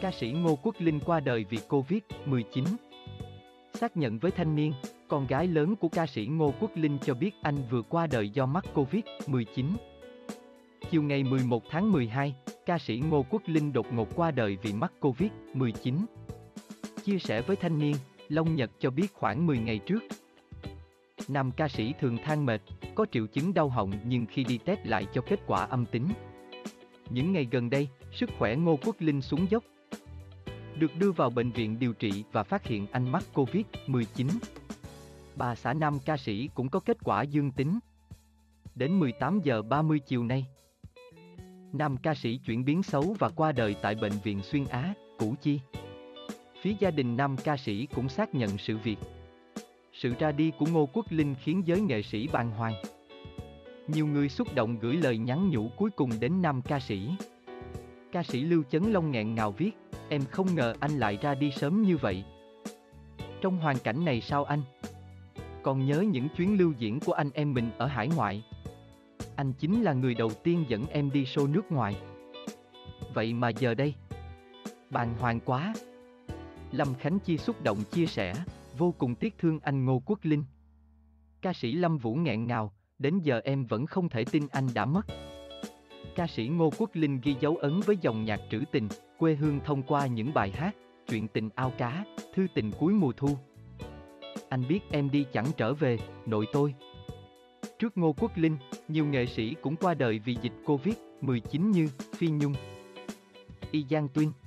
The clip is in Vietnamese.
Ca sĩ Ngô Quốc Linh qua đời vì Covid-19. Xác nhận với Thanh Niên, con gái lớn của ca sĩ Ngô Quốc Linh cho biết anh vừa qua đời do mắc Covid-19. Chiều ngày 11 tháng 12, ca sĩ Ngô Quốc Linh đột ngột qua đời vì mắc Covid-19. Chia sẻ với Thanh Niên, Long Nhật cho biết khoảng 10 ngày trước, nam ca sĩ thường than mệt, có triệu chứng đau họng nhưng khi đi test lại cho kết quả âm tính. Những ngày gần đây, sức khỏe Ngô Quốc Linh xuống dốc. Được đưa vào bệnh viện điều trị và phát hiện anh mắc Covid-19. Bà xã nam ca sĩ cũng có kết quả dương tính. Đến 18 giờ 30 chiều nay, nam ca sĩ chuyển biến xấu và qua đời tại bệnh viện Xuyên Á, Củ Chi. Phía gia đình nam ca sĩ cũng xác nhận sự việc. Sự ra đi của Ngô Quốc Linh khiến giới nghệ sĩ bàng hoàng. Nhiều người xúc động gửi lời nhắn nhủ cuối cùng đến nam ca sĩ. Ca sĩ Lưu Chấn Long nghẹn ngào viết, em không ngờ anh lại ra đi sớm như vậy. Trong hoàn cảnh này sao anh? Còn nhớ những chuyến lưu diễn của anh em mình ở hải ngoại. Anh chính là người đầu tiên dẫn em đi show nước ngoài. Vậy mà giờ đây, bàng hoàng quá. Lâm Khánh Chi xúc động chia sẻ, vô cùng tiếc thương anh Ngô Quốc Linh. Ca sĩ Lâm Vũ nghẹn ngào, đến giờ em vẫn không thể tin anh đã mất. Ca sĩ Ngô Quốc Linh ghi dấu ấn với dòng nhạc trữ tình, quê hương thông qua những bài hát, chuyện tình ao cá, thư tình cuối mùa thu. Anh biết em đi chẳng trở về, nội tôi. Trước Ngô Quốc Linh, nhiều nghệ sĩ cũng qua đời vì dịch Covid-19 như Phi Nhung, Y Jang Tuyn.